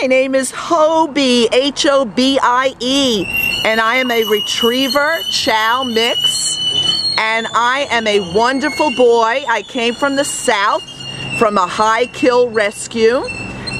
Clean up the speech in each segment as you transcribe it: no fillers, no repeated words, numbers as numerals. My name is Hobie, H-O-B-I-E, and I am a retriever chow mix, and I am a wonderful boy. I came from the South, from a high kill rescue,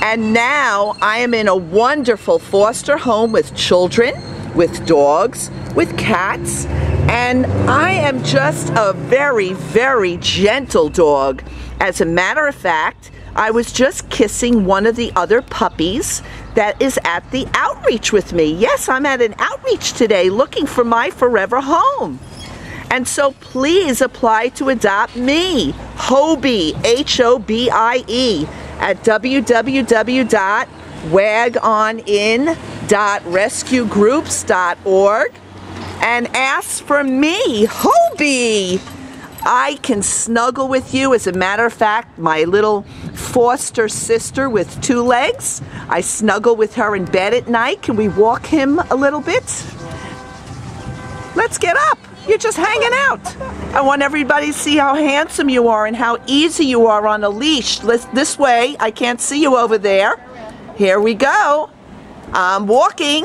and now I am in a wonderful foster home with children, with dogs, with cats, and I am just a very, very gentle dog. As a matter of fact, I was just kissing one of the other puppies that is at the outreach with me. Yes, I'm at an outreach today looking for my forever home. And so please apply to adopt me, Hobie, H-O-B-I-E, at www.wagoninn.rescuegroups.org, and ask for me, Hobie. I can snuggle with you. As a matter of fact, my little foster sister with two legs, I snuggle with her in bed at night. Can we walk him a little bit? Let's get up. You're just hanging out. I want everybody to see how handsome you are and how easy you are on a leash. This way, I can't see you over there. Here we go. I'm walking.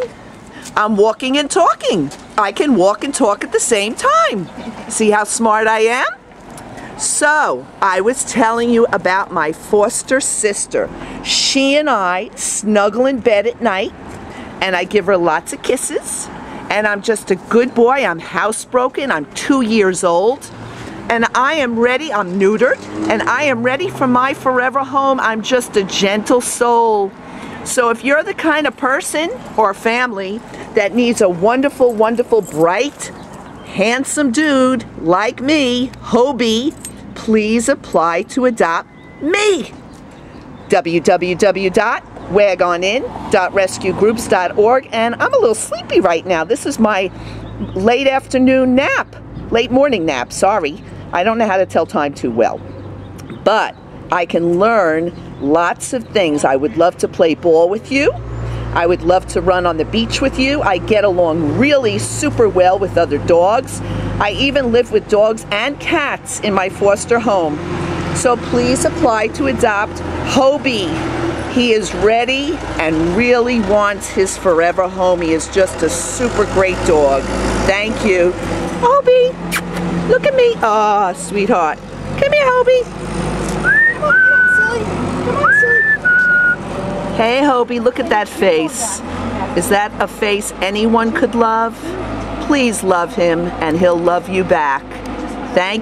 I'm walking and talking. I can walk and talk at the same time. See how smart I am? So, I was telling you about my foster sister. She and I snuggle in bed at night, and I give her lots of kisses, and I'm just a good boy. I'm housebroken. I'm 2 years old, and I am ready. I'm neutered, and I am ready for my forever home. I'm just a gentle soul. So if you're the kind of person or family that needs a wonderful, wonderful, bright, handsome dude like me, Hobie, please apply to adopt me. www.wagoninn.rescuegroups.org. And I'm a little sleepy right now. This is my late afternoon nap, late morning nap, sorry. I don't know how to tell time too well. But I can learn lots of things. I would love to play ball with you. I would love to run on the beach with you. I get along really super well with other dogs. I even live with dogs and cats in my foster home. So please apply to adopt Hobie. He is ready and really wants his forever home. He is just a super great dog. Thank you. Hobie, look at me. Ah, sweetheart. Come here, Hobie. Hey, Hobie, look at that face. Is that a face anyone could love? Please love him, and he'll love you back. Thank you.